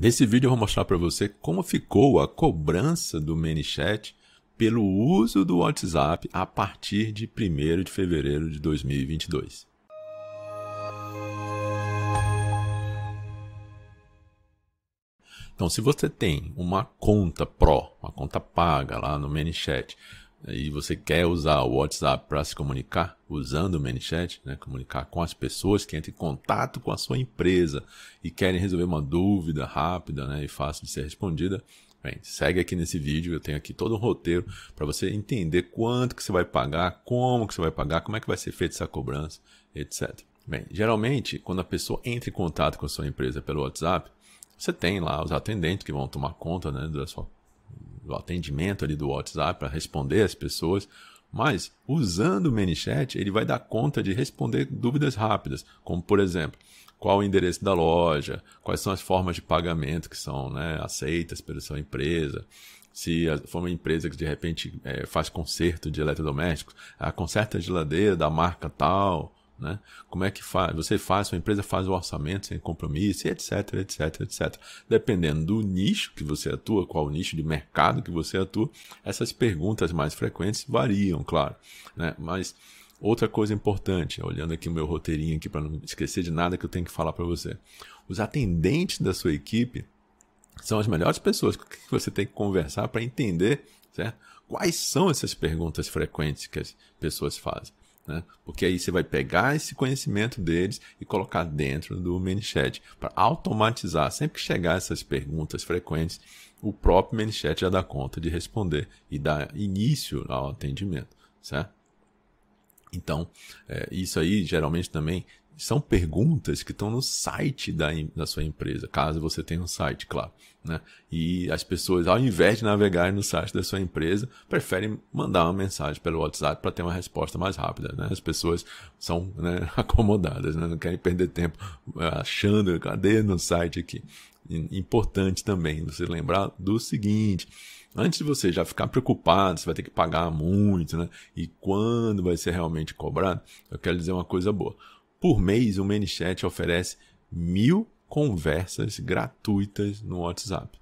Nesse vídeo eu vou mostrar para você como ficou a cobrança do ManyChat pelo uso do WhatsApp a partir de 1º de fevereiro de 2022. Então, se você tem uma conta Pro, uma conta paga lá no ManyChat, e você quer usar o WhatsApp para se comunicar usando o ManyChat, né, comunicar com as pessoas que entram em contato com a sua empresa e querem resolver uma dúvida rápida, né, e fácil de ser respondida, bem, segue aqui nesse vídeo. Eu tenho aqui todo um roteiro para você entender quanto que você vai pagar, como que você vai pagar, como é que vai ser feita essa cobrança, etc. Bem, geralmente, quando a pessoa entra em contato com a sua empresa pelo WhatsApp, você tem lá os atendentes que vão tomar conta, né, da sua do atendimento ali do WhatsApp para responder as pessoas, mas usando o ManyChat ele vai dar conta de responder dúvidas rápidas, como por exemplo, qual o endereço da loja, quais são as formas de pagamento que são, né, aceitas pela sua empresa, se for uma empresa que de repente faz conserto de eletrodomésticos, conserta a geladeira da marca tal, né? Como é que faz? Você faz, sua empresa faz o orçamento sem compromisso, etc, etc, etc. Dependendo do nicho que você atua, qual o nicho de mercado que você atua, essas perguntas mais frequentes variam, claro, né? Mas outra coisa importante, olhando aqui o meu roteirinho aqui para não esquecer de nada que eu tenho que falar para você. Os atendentes da sua equipe são as melhores pessoas com que você tem que conversar para entender, certo? Quais são essas perguntas frequentes que as pessoas fazem. Porque aí você vai pegar esse conhecimento deles e colocar dentro do ManyChat para automatizar. Sempre que chegar essas perguntas frequentes, o próprio ManyChat já dá conta de responder e dar início ao atendimento, certo? Então, isso aí geralmente também são perguntas que estão no site da sua empresa, caso você tenha um site, claro, né? E as pessoas, ao invés de navegarem no site da sua empresa, preferem mandar uma mensagem pelo WhatsApp para ter uma resposta mais rápida, né? As pessoas são, né, acomodadas, né? Não querem perder tempo achando, cadê no site aqui? Importante também você lembrar do seguinte: antes de você já ficar preocupado, você vai ter que pagar muito, né? E quando vai ser realmente cobrado, eu quero dizer uma coisa boa. Por mês, o ManyChat oferece 1000 conversas gratuitas no WhatsApp.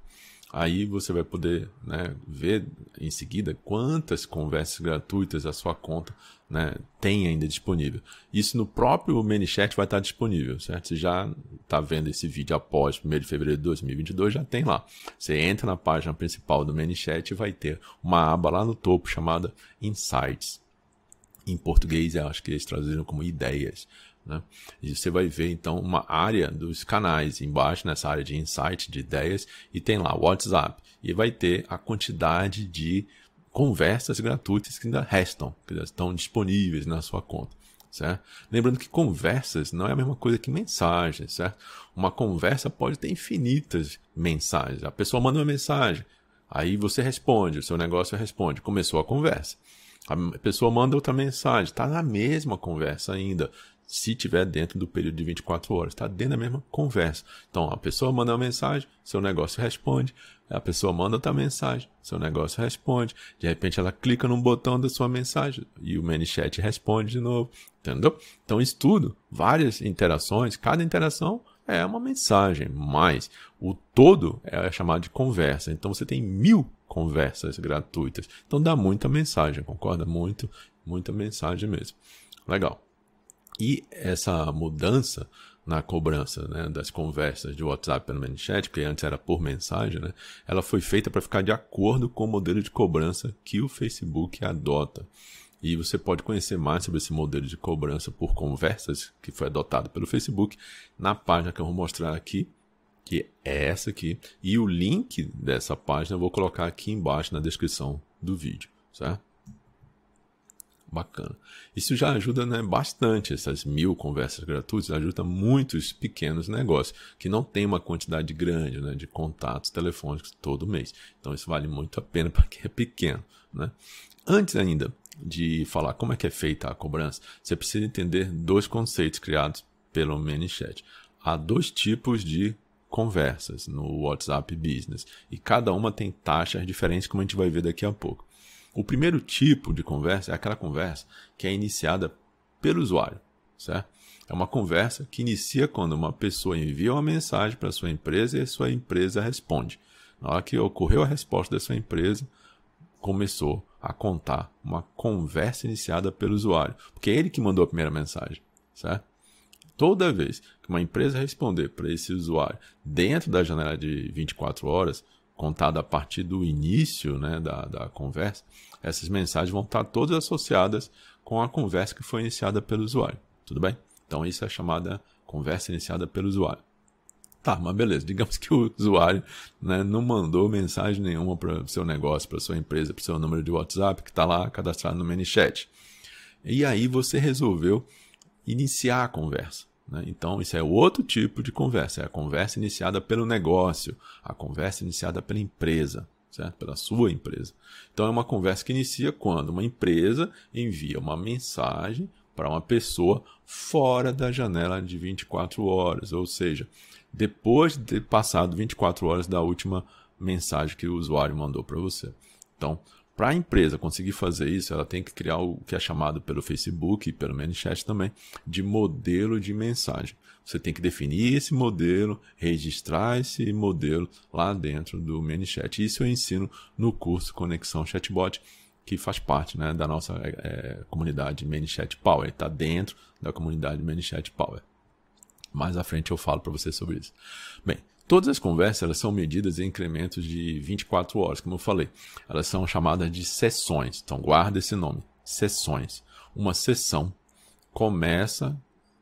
Aí você vai poder, né, ver em seguida quantas conversas gratuitas a sua conta, né, tem ainda disponível. Isso no próprio ManyChat vai estar disponível, certo? Você já está vendo esse vídeo após 1º de fevereiro de 2022, já tem lá. Você entra na página principal do ManyChat e vai ter uma aba lá no topo chamada Insights. Em português, eu acho que eles traduziram como ideias, né? E você vai ver então uma área dos canais embaixo, nessa área de insight, de ideias, e tem lá o WhatsApp, e vai ter a quantidade de conversas gratuitas que ainda restam, que ainda estão disponíveis na sua conta, certo? Lembrando que conversas não é a mesma coisa que mensagens, certo? Uma conversa pode ter infinitas mensagens. A pessoa manda uma mensagem, aí você responde, o seu negócio responde, começou a conversa. A pessoa manda outra mensagem, está na mesma conversa ainda, se tiver dentro do período de 24 horas, está dentro da mesma conversa. Então, a pessoa manda uma mensagem, seu negócio responde, a pessoa manda outra mensagem, seu negócio responde, de repente ela clica num botão da sua mensagem e o ManyChat responde de novo, entendeu? Então, isso tudo, várias interações, cada interação é uma mensagem, mas o todo é chamado de conversa. Então, você tem 1000 conversas gratuitas. Então, dá muita mensagem, concorda? Muita mensagem mesmo. Legal. E essa mudança na cobrança, né, das conversas de WhatsApp pelo ManyChat, porque antes era por mensagem, né, ela foi feita para ficar de acordo com o modelo de cobrança que o Facebook adota. E você pode conhecer mais sobre esse modelo de cobrança por conversas que foi adotado pelo Facebook na página que eu vou mostrar aqui, que é essa aqui. E o link dessa página eu vou colocar aqui embaixo na descrição do vídeo, certo? Bacana. Isso já ajuda, né, bastante, essas 1000 conversas gratuitas, ajuda muitos pequenos negócios que não tem uma quantidade grande, né, de contatos telefônicos todo mês. Então isso vale muito a pena para quem é pequeno, né? Antes ainda de falar como é que é feita a cobrança, você precisa entender dois conceitos criados pelo ManyChat. Há dois tipos de conversas no WhatsApp Business e cada uma tem taxas diferentes, como a gente vai ver daqui a pouco. O primeiro tipo de conversa é aquela conversa que é iniciada pelo usuário, certo? É uma conversa que inicia quando uma pessoa envia uma mensagem para a sua empresa e a sua empresa responde. Na hora que ocorreu a resposta da sua empresa, começou a contar uma conversa iniciada pelo usuário, porque é ele que mandou a primeira mensagem, certo? Toda vez que uma empresa responder para esse usuário dentro da janela de 24 horas, contada a partir do início, né, da conversa, essas mensagens vão estar todas associadas com a conversa que foi iniciada pelo usuário, tudo bem? Então isso é chamada conversa iniciada pelo usuário. Tá, mas beleza, digamos que o usuário, né, não mandou mensagem nenhuma para o seu negócio, para sua empresa, para o seu número de WhatsApp que está lá cadastrado no ManyChat. E aí você resolveu iniciar a conversa, né? Então isso é outro tipo de conversa, é a conversa iniciada pelo negócio, a conversa iniciada pela empresa, certo? Pela sua empresa. Então é uma conversa que inicia quando uma empresa envia uma mensagem para uma pessoa fora da janela de 24 horas, ou seja, depois de ter passado 24 horas da última mensagem que o usuário mandou para você. Então, para a empresa conseguir fazer isso, ela tem que criar o que é chamado pelo Facebook e pelo ManyChat também, de modelo de mensagem. Você tem que definir esse modelo, registrar esse modelo lá dentro do ManyChat. Isso eu ensino no curso Conexão Chatbot, que faz parte, né, da nossa comunidade ManyChat Power. Está dentro da comunidade ManyChat Power. Mais à frente eu falo para você sobre isso. Bem, todas as conversas elas são medidas em incrementos de 24 horas, como eu falei. Elas são chamadas de sessões. Então guarda esse nome, sessões. Uma sessão começa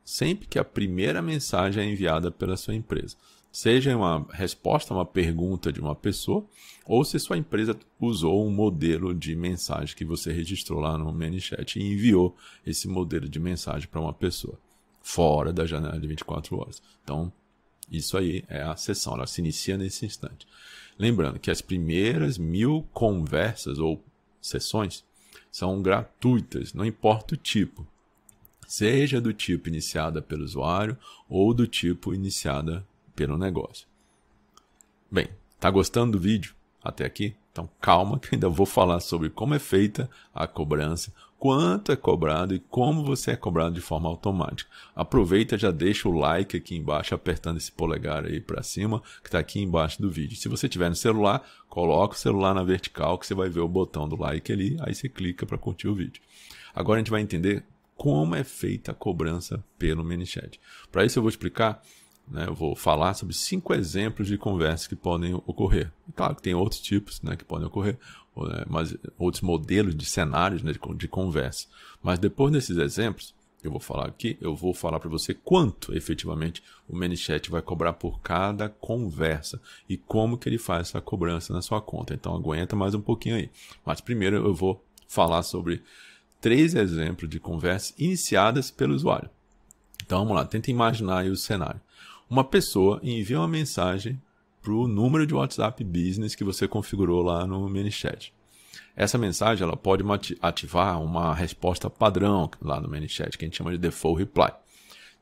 sempre que a primeira mensagem é enviada pela sua empresa. Seja uma resposta a uma pergunta de uma pessoa, ou se sua empresa usou um modelo de mensagem que você registrou lá no ManyChat e enviou esse modelo de mensagem para uma pessoa, fora da janela de 24 horas. Então, isso aí é a sessão, ela se inicia nesse instante. Lembrando que as primeiras 1000 conversas ou sessões são gratuitas, não importa o tipo. Seja do tipo iniciada pelo usuário ou do tipo iniciada pelo negócio. Bem, tá gostando do vídeo até aqui? Então calma que ainda vou falar sobre como é feita a cobrança, quanto é cobrado e como você é cobrado de forma automática. Aproveita e já deixa o like aqui embaixo, apertando esse polegar aí para cima, que está aqui embaixo do vídeo. Se você tiver no celular, coloca o celular na vertical, que você vai ver o botão do like ali, aí você clica para curtir o vídeo. Agora a gente vai entender como é feita a cobrança pelo ManyChat. Para isso eu vou explicar, né, eu vou falar sobre 5 exemplos de conversas que podem ocorrer. Claro que tem outros tipos, né, que podem ocorrer, mas outros modelos de cenários, né, de conversa. Mas depois desses exemplos, eu vou falar aqui, eu vou falar para você quanto efetivamente o ManyChat vai cobrar por cada conversa e como que ele faz essa cobrança na sua conta. Então aguenta mais um pouquinho aí. Mas primeiro eu vou falar sobre 3 exemplos de conversas iniciadas pelo usuário. Então vamos lá, tenta imaginar aí o cenário. Uma pessoa envia uma mensagem para o número de WhatsApp Business que você configurou lá no ManyChat. Essa mensagem ela pode ativar uma resposta padrão lá no ManyChat, que a gente chama de Default Reply.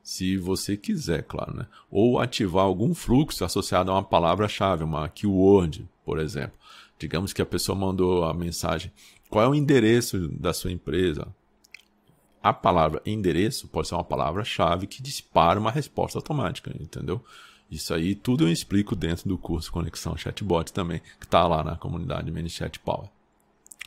Se você quiser, claro, né? Ou ativar algum fluxo associado a uma palavra-chave, uma keyword, por exemplo. Digamos que a pessoa mandou a mensagem, qual é o endereço da sua empresa? A palavra endereço pode ser uma palavra-chave que dispara uma resposta automática, entendeu? Isso aí tudo eu explico dentro do curso Conexão Chatbot também, que está lá na comunidade ManyChat Power.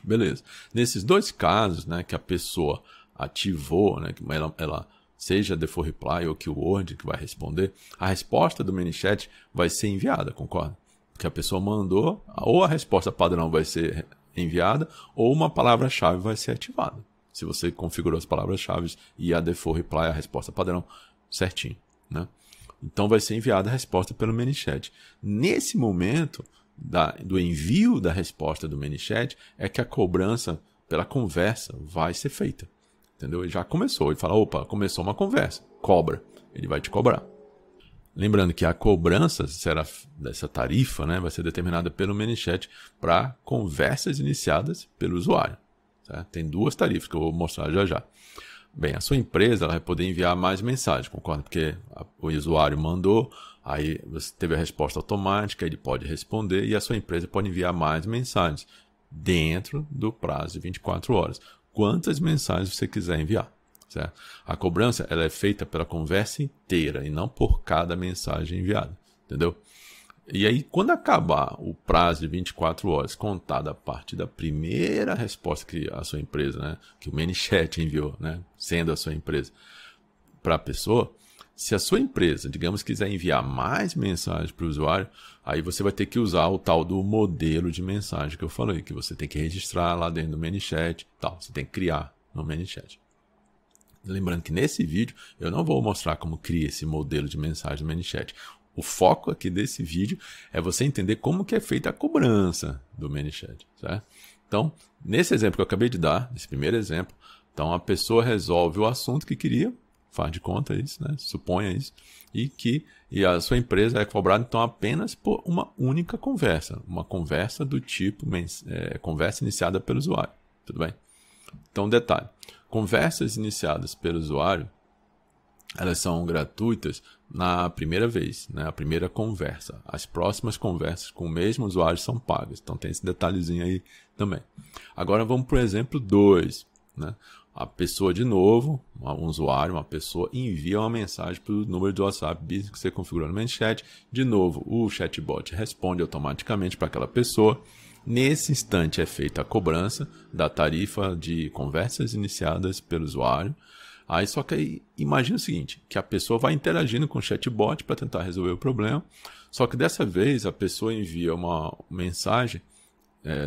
Beleza. Nesses 2 casos, né, que a pessoa ativou, né, que ela seja Default Reply ou Keyword que vai responder, a resposta do ManyChat vai ser enviada, concorda? Porque a pessoa mandou, ou a resposta padrão vai ser enviada, ou uma palavra-chave vai ser ativada. Se você configurou as palavras-chave e a Default Reply, a resposta padrão, certinho, né? Então vai ser enviada a resposta pelo ManyChat. Nesse momento do envio da resposta do ManyChat é que a cobrança pela conversa vai ser feita, entendeu? Ele já começou, ele fala, opa, começou uma conversa, cobra, ele vai te cobrar. Lembrando que a cobrança será dessa tarifa, né, vai ser determinada pelo ManyChat para conversas iniciadas pelo usuário. Tá? Tem 2 tarifas que eu vou mostrar já já. Bem, a sua empresa ela vai poder enviar mais mensagens, concorda? Porque o usuário mandou, aí você teve a resposta automática, ele pode responder e a sua empresa pode enviar mais mensagens dentro do prazo de 24 horas. Quantas mensagens você quiser enviar, certo? A cobrança ela é feita pela conversa inteira e não por cada mensagem enviada, entendeu? E aí, quando acabar o prazo de 24 horas, contada a partir da primeira resposta que a sua empresa, né, que o ManyChat enviou, né, sendo a sua empresa, para a pessoa, se a sua empresa, digamos, quiser enviar mais mensagens para o usuário, aí você vai ter que usar o tal do modelo de mensagem que eu falei, que você tem que registrar lá dentro do ManyChat e tal. Você tem que criar no ManyChat. Lembrando que nesse vídeo eu não vou mostrar como cria esse modelo de mensagem no ManyChat. O foco aqui desse vídeo é você entender como que é feita a cobrança do ManyChat, certo? Então, nesse exemplo que eu acabei de dar, nesse primeiro exemplo, então a pessoa resolve o assunto que queria, faz de conta isso, né? Suponha isso, e a sua empresa é cobrada então apenas por uma única conversa, uma conversa do tipo conversa iniciada pelo usuário, tudo bem? Então, detalhe, conversas iniciadas pelo usuário, elas são gratuitas na primeira vez, né? A primeira conversa. As próximas conversas com o mesmo usuário são pagas. Então, tem esse detalhezinho aí também. Agora, vamos para o exemplo 2. Né? A pessoa, de novo, um usuário, uma pessoa, envia uma mensagem para o número do WhatsApp Business que você configurou no ManyChat. De novo, o chatbot responde automaticamente para aquela pessoa. Nesse instante, é feita a cobrança da tarifa de conversas iniciadas pelo usuário. Aí só que aí, imagina o seguinte, que a pessoa vai interagindo com o chatbot para tentar resolver o problema, só que dessa vez a pessoa envia uma mensagem,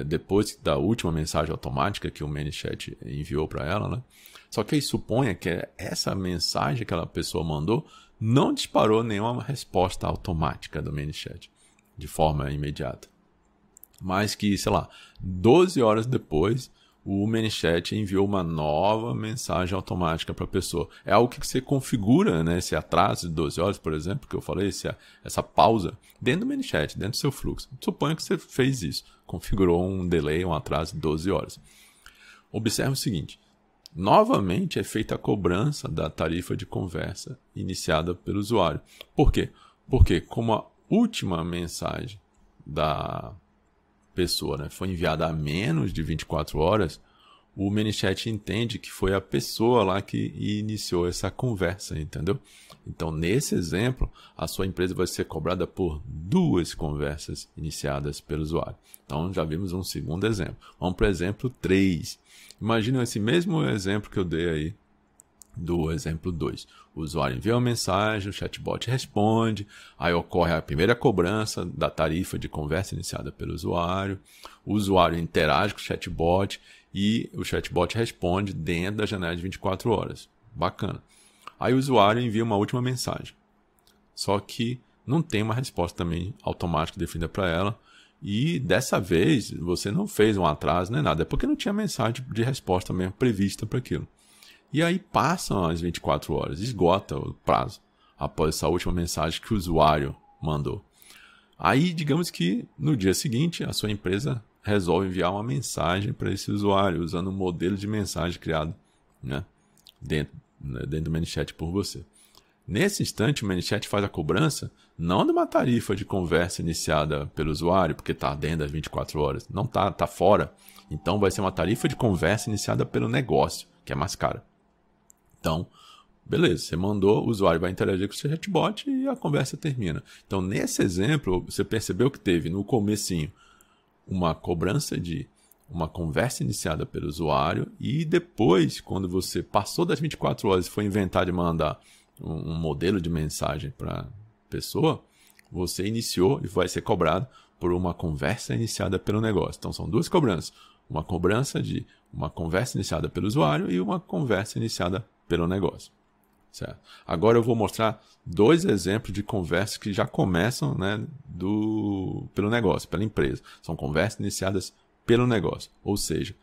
depois da última mensagem automática que o ManyChat enviou para ela, né? Só que aí suponha que essa mensagem que aquela pessoa mandou não disparou nenhuma resposta automática do ManyChat, de forma imediata. Mas que, sei lá, 12 horas depois, o ManyChat enviou uma nova mensagem automática para a pessoa. É algo que você configura, né, esse atraso de 12 horas, por exemplo, que eu falei, essa pausa, dentro do ManyChat, dentro do seu fluxo. Suponha que você fez isso, configurou um delay, um atraso de 12 horas. Observe o seguinte, novamente é feita a cobrança da tarifa de conversa iniciada pelo usuário. Por quê? Porque como a última mensagem da pessoa, né, foi enviada há menos de 24 horas, o ManyChat entende que foi a pessoa lá que iniciou essa conversa, entendeu? Então, nesse exemplo, a sua empresa vai ser cobrada por 2 conversas iniciadas pelo usuário. Então, já vimos um segundo exemplo. Vamos para o exemplo 3. Imagina esse mesmo exemplo que eu dei aí do exemplo 2. O usuário envia uma mensagem, o chatbot responde, aí ocorre a primeira cobrança da tarifa de conversa iniciada pelo usuário, o usuário interage com o chatbot e o chatbot responde dentro da janela de 24 horas. Bacana. Aí o usuário envia uma última mensagem, só que não tem uma resposta também automática definida para ela, e dessa vez você não fez um atraso nem nada, é porque não tinha mensagem de resposta mesmo prevista para aquilo. E aí passam as 24 horas, esgota o prazo após essa última mensagem que o usuário mandou. Aí, digamos que no dia seguinte, a sua empresa resolve enviar uma mensagem para esse usuário, usando um modelo de mensagem criado, né, dentro do ManyChat por você. Nesse instante, o ManyChat faz a cobrança não de uma tarifa de conversa iniciada pelo usuário, porque está dentro das 24 horas, não está, está fora. Então, vai ser uma tarifa de conversa iniciada pelo negócio, que é mais cara. Então, beleza, você mandou, o usuário vai interagir com o seu chatbot e a conversa termina. Então, nesse exemplo, você percebeu que teve no comecinho uma cobrança de uma conversa iniciada pelo usuário e depois, quando você passou das 24 horas e foi inventar de mandar um modelo de mensagem para a pessoa, você iniciou e vai ser cobrado por uma conversa iniciada pelo negócio. Então, são duas cobranças. Uma cobrança de uma conversa iniciada pelo usuário e uma conversa iniciada pelo negócio, certo? Agora eu vou mostrar 2 exemplos de conversas que já começam, né, pelo negócio, pela empresa. São conversas iniciadas pelo negócio, ou seja,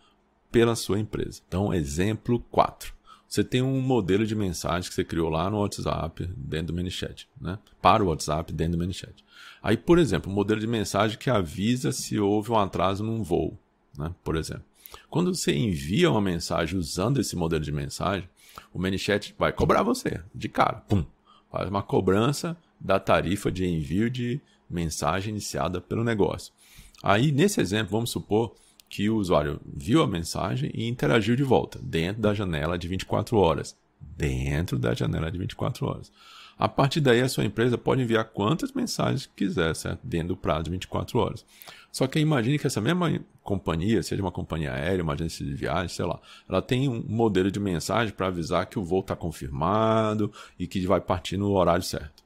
pela sua empresa. Então, exemplo 4. Você tem um modelo de mensagem que você criou lá no WhatsApp dentro do ManyChat, né? Para o WhatsApp dentro do ManyChat. Aí, por exemplo, um modelo de mensagem que avisa se houve um atraso num voo, né? Por exemplo. Quando você envia uma mensagem usando esse modelo de mensagem, o ManyChat vai cobrar você, de cara. Pum, faz uma cobrança da tarifa de envio de mensagem iniciada pelo negócio. Aí, nesse exemplo, vamos supor que o usuário viu a mensagem e interagiu de volta, dentro da janela de 24 horas, dentro da janela de 24 horas. A partir daí, a sua empresa pode enviar quantas mensagens quiser, certo? Dentro do prazo de 24 horas. Só que imagine que essa mesma companhia, seja uma companhia aérea, uma agência de viagem, sei lá, ela tem um modelo de mensagem para avisar que o voo está confirmado e que vai partir no horário certo,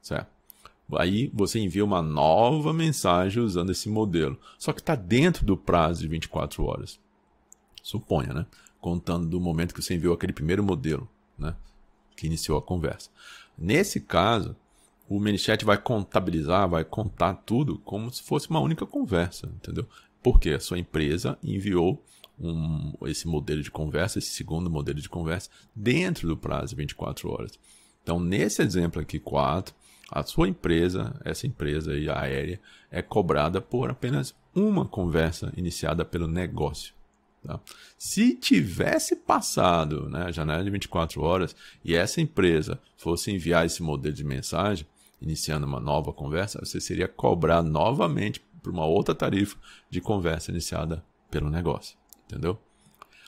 certo? Aí você envia uma nova mensagem usando esse modelo, só que está dentro do prazo de 24 horas. Suponha, né? Contando do momento que você enviou aquele primeiro modelo, né? Que iniciou a conversa. Nesse caso, o ManyChat vai contabilizar, vai contar tudo como se fosse uma única conversa, entendeu? Porque a sua empresa enviou esse modelo de conversa, esse segundo modelo de conversa, dentro do prazo de 24 horas. Então, nesse exemplo aqui, 4, a sua empresa, essa empresa aí, aérea, é cobrada por apenas uma conversa iniciada pelo negócio. Tá? Se tivesse passado, né, a janela de 24 horas e essa empresa fosse enviar esse modelo de mensagem, iniciando uma nova conversa, você seria cobrado novamente por uma outra tarifa de conversa iniciada pelo negócio. Entendeu?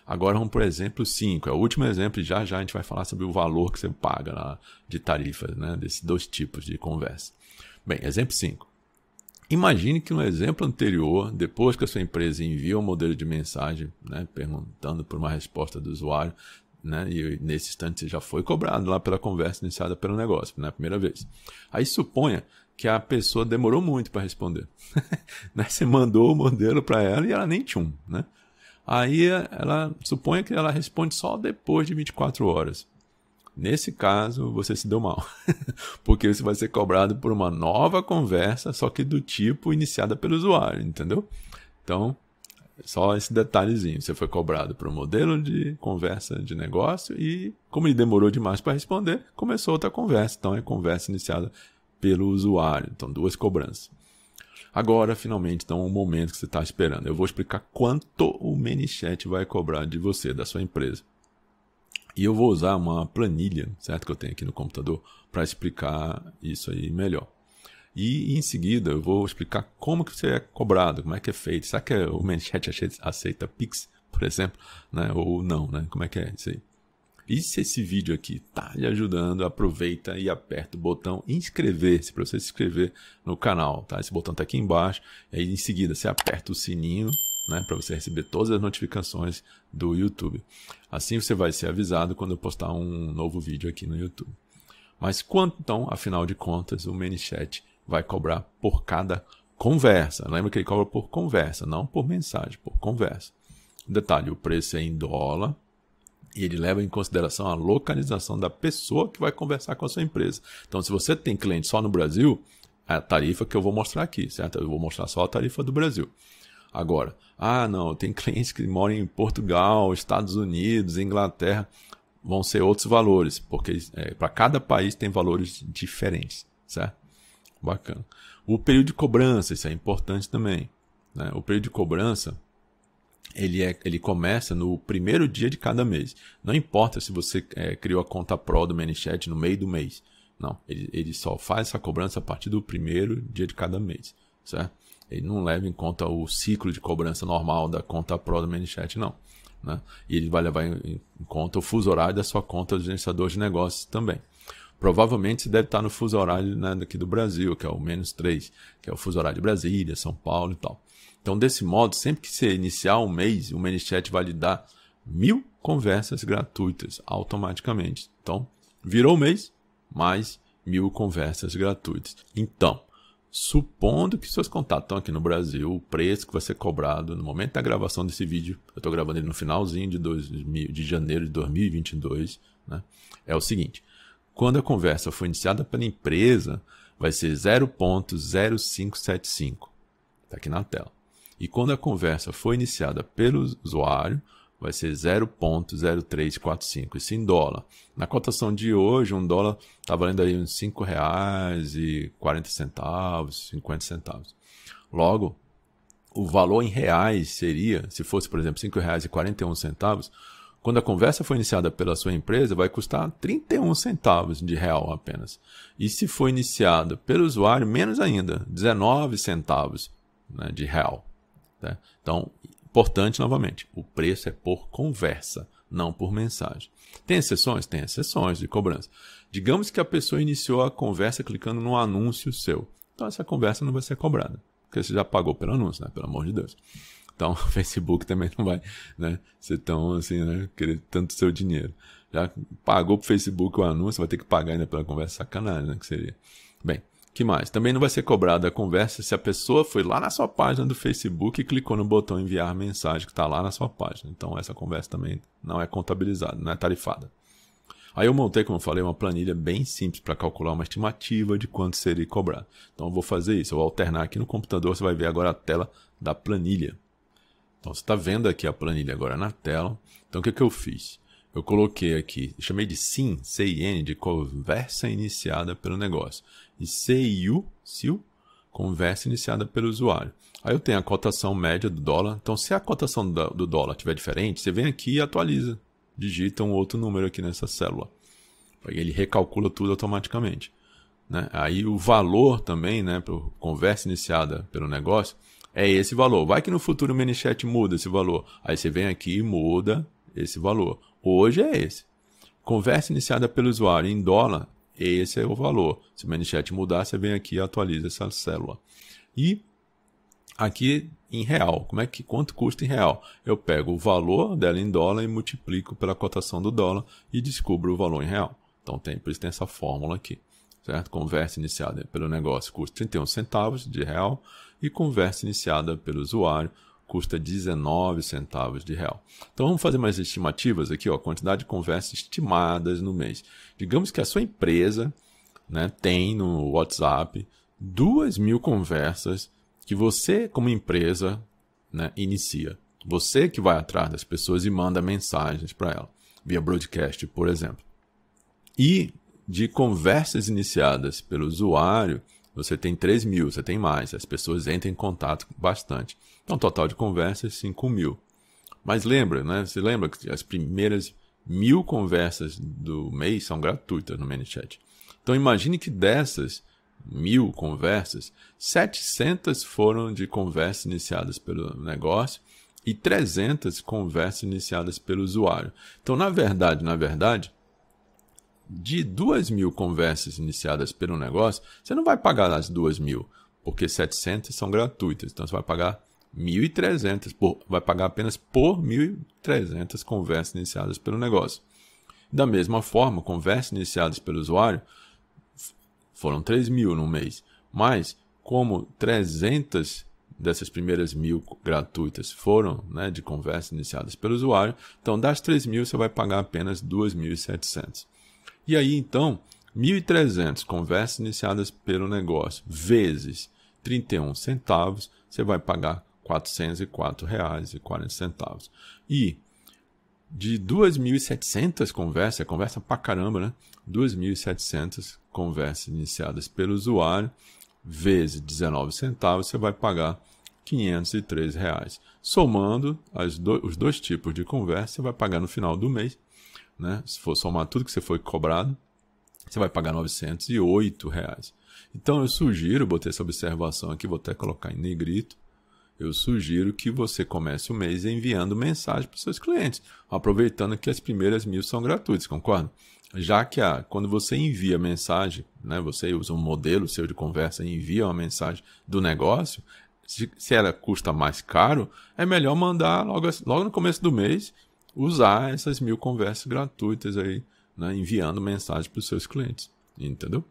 Agora vamos para o exemplo 5, é o último exemplo e já a gente vai falar sobre o valor que você paga de tarifas, né, desses dois tipos de conversa. Bem, exemplo 5. Imagine que no exemplo anterior, depois que a sua empresa envia um modelo de mensagem, né, perguntando por uma resposta do usuário, né, e nesse instante você já foi cobrado lá pela conversa iniciada pelo negócio, né, a primeira vez. Aí suponha que a pessoa demorou muito para responder. Você mandou o modelo para ela e ela nem tinha um, né? Aí ela suponha que ela responde só depois de 24 horas. Nesse caso, você se deu mal, porque você vai ser cobrado por uma nova conversa, só que do tipo iniciada pelo usuário, entendeu? Então, só esse detalhezinho, você foi cobrado por um modelo de conversa de negócio e, como ele demorou demais para responder, começou outra conversa, então é conversa iniciada pelo usuário, então duas cobranças. Agora, finalmente, então, o momento que você está esperando. Eu vou explicar quanto o ManyChat vai cobrar de você, da sua empresa. E eu vou usar uma planilha, certo, que eu tenho aqui no computador para explicar isso aí melhor. E em seguida eu vou explicar como que você é cobrado, como é que é feito. Será que o ManyChat aceita Pix, por exemplo, né? Ou não, né? Como é que é isso aí? E se esse vídeo aqui está lhe ajudando, aproveita e aperta o botão inscrever-se, para você se inscrever no canal, tá? Esse botão está aqui embaixo, e aí em seguida você aperta o sininho, né, para você receber todas as notificações do YouTube. Assim você vai ser avisado quando eu postar um novo vídeo aqui no YouTube. Mas quanto, então, afinal de contas, o ManyChat vai cobrar por cada conversa? Lembra que ele cobra por conversa, não por mensagem, por conversa. Detalhe, o preço é em dólar e ele leva em consideração a localização da pessoa que vai conversar com a sua empresa. Então, se você tem cliente só no Brasil, é a tarifa que eu vou mostrar aqui, certo? Eu vou mostrar só a tarifa do Brasil. Agora, ah não, tem clientes que moram em Portugal, Estados Unidos, Inglaterra, vão ser outros valores, porque para cada país tem valores diferentes, certo? Bacana. O período de cobrança, isso é importante também, né? O período de cobrança, ele começa no primeiro dia de cada mês. Não importa se você criou a conta Pro do ManyChat no meio do mês, não, ele só faz essa cobrança a partir do primeiro dia de cada mês, certo? Ele não leva em conta o ciclo de cobrança normal da conta Pro do ManyChat, não, né? E ele vai levar em conta o fuso horário da sua conta do gerenciador de negócios também. Provavelmente você deve estar no fuso horário, né, daqui do Brasil, que é o -3, que é o fuso horário de Brasília, São Paulo e tal. Então, desse modo, sempre que você iniciar um mês, o ManyChat vai lhe dar 1000 conversas gratuitas automaticamente. Então, virou o mês, mais 1000 conversas gratuitas. Então, supondo que seus contatos estão aqui no Brasil, o preço que vai ser cobrado no momento da gravação desse vídeo, eu estou gravando ele no finalzinho de janeiro de 2022, né? É o seguinte, quando a conversa foi iniciada pela empresa, vai ser 0.0575, está aqui na tela. E quando a conversa foi iniciada pelo usuário, vai ser 0.0345, isso em dólar. Na cotação de hoje, um dólar está valendo aí uns R$5,40, 50 centavos. Logo, o valor em reais seria, se fosse, por exemplo, R$5,41, quando a conversa foi iniciada pela sua empresa, vai custar 31 centavos de real apenas. E se foi iniciada pelo usuário, menos ainda, 19 centavos, né, de real. Tá? Então, importante novamente, o preço é por conversa, não por mensagem. Tem exceções? Tem exceções de cobrança. Digamos que a pessoa iniciou a conversa clicando num anúncio seu. Então essa conversa não vai ser cobrada, porque você já pagou pelo anúncio, né? Pelo amor de Deus. Então o Facebook também não vai, né, ser tão assim, né, querer tanto seu dinheiro. Já pagou para o Facebook o anúncio, vai ter que pagar ainda pela conversa, sacanagem, né, que seria. Bem, que mais? Também não vai ser cobrada a conversa se a pessoa foi lá na sua página do Facebook e clicou no botão enviar mensagem que está lá na sua página. Então essa conversa também não é contabilizada, não é tarifada. Aí eu montei, como eu falei, uma planilha bem simples para calcular uma estimativa de quanto seria cobrar. Então eu vou fazer isso, eu vou alternar aqui no computador, você vai ver agora a tela da planilha. Então você está vendo aqui a planilha agora na tela. Então o que eu fiz? Eu coloquei aqui, chamei de SIN, C-I-N, de conversa iniciada pelo negócio. E CIU, CIU, conversa iniciada pelo usuário. Aí eu tenho a cotação média do dólar. Então se a cotação do dólar estiver diferente, você vem aqui e atualiza. Digita um outro número aqui nessa célula. Ele recalcula tudo automaticamente, né? Aí o valor também, né, por conversa iniciada pelo negócio, é esse valor. Vai que no futuro o ManyChat muda esse valor. Aí você vem aqui e muda esse valor. Hoje é esse. Conversa iniciada pelo usuário em dólar, esse é o valor. Se o ManyChat mudar, você vem aqui e atualiza essa célula. E aqui em real, quanto custa em real? Eu pego o valor dela em dólar e multiplico pela cotação do dólar e descubro o valor em real. Então por isso tem essa fórmula aqui, certo? Conversa iniciada pelo negócio custa 31 centavos de real e conversa iniciada pelo usuário custa 19 centavos de real. Então vamos fazer mais estimativas aqui, ó, quantidade de conversas estimadas no mês. Digamos que a sua empresa, né, tem no WhatsApp 2.000 conversas que você, como empresa, né, inicia. Você que vai atrás das pessoas e manda mensagens para ela, via broadcast, por exemplo. E de conversas iniciadas pelo usuário, você tem 3.000, você tem mais. As pessoas entram em contato bastante. Então, total de conversas, 5.000. Mas lembra, né? Você lembra que as primeiras 1.000 conversas do mês são gratuitas no ManyChat. Então, imagine que dessas 1.000 conversas, 700 foram de conversas iniciadas pelo negócio e 300 conversas iniciadas pelo usuário. Então, na verdade, de 2.000 conversas iniciadas pelo negócio, você não vai pagar as 2.000, porque 700 são gratuitas. Então, você vai pagar 1.300, vai pagar apenas por 1.300 conversas iniciadas pelo negócio. Da mesma forma, conversas iniciadas pelo usuário, foram 3.000 no mês, mas como 300 dessas primeiras 1.000 gratuitas foram, né, de conversas iniciadas pelo usuário, então das 3.000 você vai pagar apenas 2.700. E aí então, 1.300 conversas iniciadas pelo negócio vezes 31 centavos, você vai pagar R$ 404,40. E de 2.700 conversas, conversa pra caramba, né? 2.700 conversas iniciadas pelo usuário, vezes 19 centavos, você vai pagar R$ 503. Somando os dois tipos de conversa, você vai pagar no final do mês, né? Se for somar tudo que você foi cobrado, você vai pagar R$ 908. Então eu sugiro, botei essa observação aqui, vou até colocar em negrito, eu sugiro que você comece o mês enviando mensagem para os seus clientes, aproveitando que as primeiras 1.000 são gratuitas, concorda? Já que quando você envia mensagem, né, você usa um modelo seu de conversa e envia uma mensagem do negócio, se ela custa mais caro, é melhor mandar logo no começo do mês, usar essas 1.000 conversas gratuitas aí, né, enviando mensagem para os seus clientes, entendeu?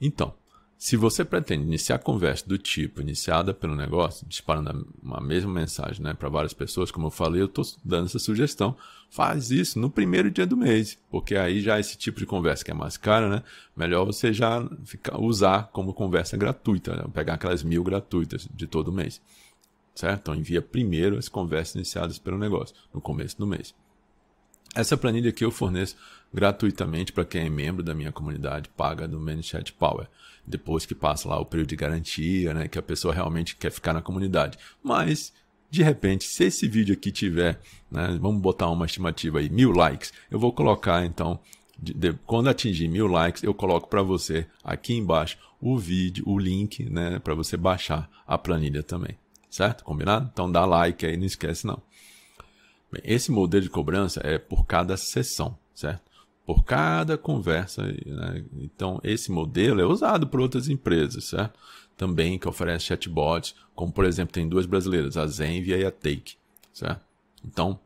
Então, se você pretende iniciar conversa do tipo iniciada pelo negócio, disparando uma mesma mensagem, né, para várias pessoas, como eu falei, eu estou dando essa sugestão, faz isso no primeiro dia do mês, porque aí já esse tipo de conversa que é mais cara, né, melhor você já usar como conversa gratuita, né, pegar aquelas 1.000 gratuitas de todo mês, certo? Então envia primeiro as conversas iniciadas pelo negócio, no começo do mês. Essa planilha aqui eu forneço gratuitamente para quem é membro da minha comunidade paga do ManyChat Power. Depois que passa lá o período de garantia, né, que a pessoa realmente quer ficar na comunidade. Mas, de repente, se esse vídeo aqui tiver, né, vamos botar uma estimativa aí, 1.000 likes, eu vou colocar então, quando atingir 1.000 likes, eu coloco para você aqui embaixo o vídeo, o link, né, para você baixar a planilha também, certo? Combinado? Então dá like aí, não esquece não. Esse modelo de cobrança é por cada sessão, certo? Por cada conversa, né? Então esse modelo é usado por outras empresas, certo? Também que oferece chatbots, como por exemplo tem duas brasileiras, a Zenvia e a Take, certo? Então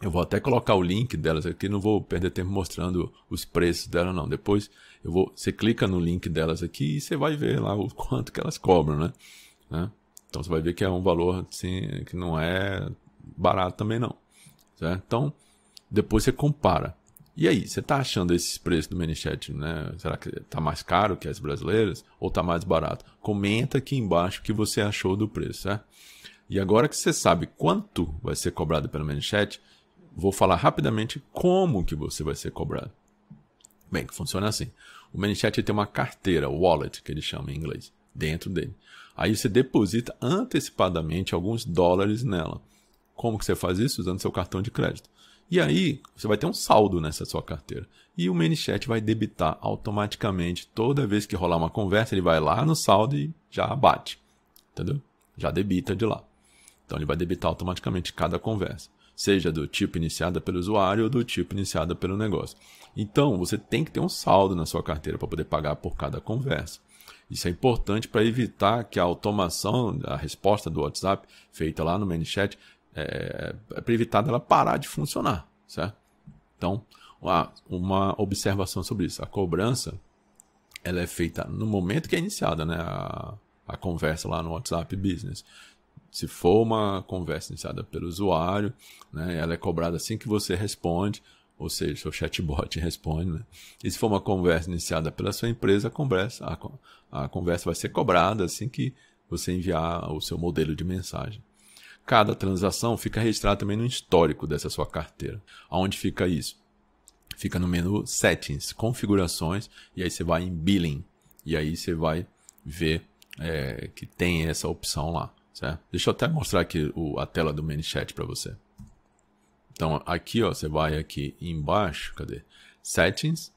eu vou até colocar o link delas aqui, não vou perder tempo mostrando os preços delas não, depois eu vou, você clica no link delas aqui e você vai ver lá o quanto que elas cobram, né? Então você vai ver que é um valor assim, que não é barato também não, certo? Então depois você compara. E aí, você está achando esses preços do ManyChat, né? Será que está mais caro que as brasileiras ou está mais barato? Comenta aqui embaixo o que você achou do preço, certo? E agora que você sabe quanto vai ser cobrado pelo ManyChat, vou falar rapidamente como que você vai ser cobrado. Bem, funciona assim. O ManyChat tem uma carteira, wallet, que ele chama em inglês, dentro dele. Aí você deposita antecipadamente alguns dólares nela. Como que você faz isso? Usando seu cartão de crédito. E aí, você vai ter um saldo nessa sua carteira. E o ManyChat vai debitar automaticamente. Toda vez que rolar uma conversa, ele vai lá no saldo e já abate. Entendeu? Já debita de lá. Então, ele vai debitar automaticamente cada conversa. Seja do tipo iniciada pelo usuário ou do tipo iniciada pelo negócio. Então, você tem que ter um saldo na sua carteira para poder pagar por cada conversa. Isso é importante para evitar que a automação, a resposta do WhatsApp, feita lá no ManyChat, para evitar dela parar de funcionar, certo? Então, uma observação sobre isso. A cobrança, ela é feita no momento que é iniciada, né? A conversa lá no WhatsApp Business. Se for uma conversa iniciada pelo usuário, né? Ela é cobrada assim que você responde, ou seja, seu chatbot responde, né? E se for uma conversa iniciada pela sua empresa, a conversa vai ser cobrada assim que você enviar o seu modelo de mensagem. Cada transação fica registrada também no histórico dessa sua carteira. Aonde fica isso? Fica no menu Settings, Configurações, e aí você vai em Billing. E aí você vai ver que tem essa opção lá, certo? Deixa eu até mostrar aqui a tela do ManyChat para você. Então aqui, ó, você vai aqui embaixo, cadê? Settings,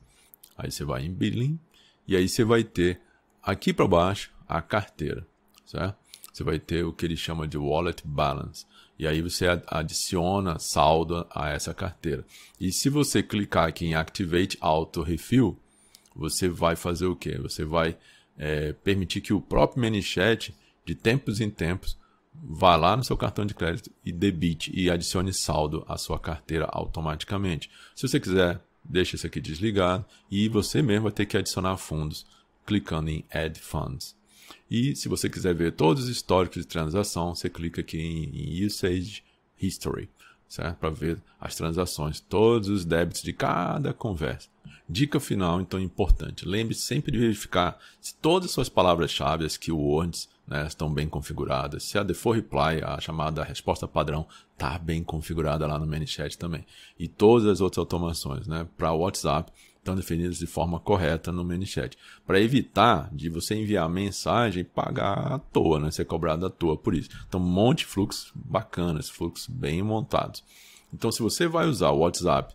aí você vai em Billing, e aí você vai ter aqui para baixo a carteira, certo? Você vai ter o que ele chama de Wallet Balance. E aí você adiciona saldo a essa carteira. E se você clicar aqui em Activate Auto Refill, você vai fazer o quê? Você vai permitir que o próprio ManyChat, de tempos em tempos, vá lá no seu cartão de crédito e debite e adicione saldo à sua carteira automaticamente. Se você quiser, deixa isso aqui desligado e você mesmo vai ter que adicionar fundos clicando em Add Funds. E se você quiser ver todos os históricos de transação, você clica aqui em Usage History, certo? Para ver as transações, todos os débitos de cada conversa. Dica final, então, importante. Lembre-se sempre de verificar se todas as suas palavras-chave, as keywords, né, estão bem configuradas. Se a default reply, a chamada resposta padrão, está bem configurada lá no ManyChat também. E todas as outras automações, né, para o WhatsApp, estão definidas de forma correta no ManyChat, para evitar de você enviar mensagem e pagar à toa, né? Ser cobrado à toa por isso. Então, um monte de fluxos bacanas, fluxos bem montados. Então, se você vai usar o WhatsApp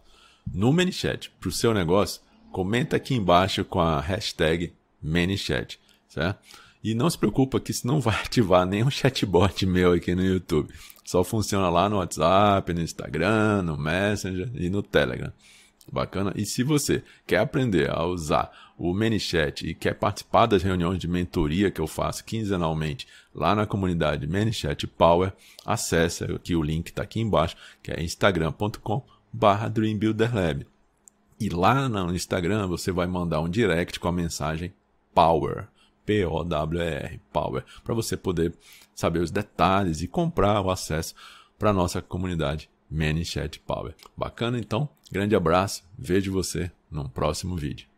no ManyChat para o seu negócio, comenta aqui embaixo com a hashtag ManyChat, certo? E não se preocupa que isso não vai ativar nenhum chatbot meu aqui no YouTube. Só funciona lá no WhatsApp, no Instagram, no Messenger e no Telegram. Bacana? E se você quer aprender a usar o ManyChat e quer participar das reuniões de mentoria que eu faço quinzenalmente lá na comunidade ManyChat Power, acesse aqui o link, está aqui embaixo, que é instagram.com/dreambuilderlab. E lá no Instagram você vai mandar um direct com a mensagem Power, P-O-W-E-R, Power, para você poder saber os detalhes e comprar o acesso para a nossa comunidade ManyChat Power. Bacana, então? Grande abraço, vejo você num próximo vídeo.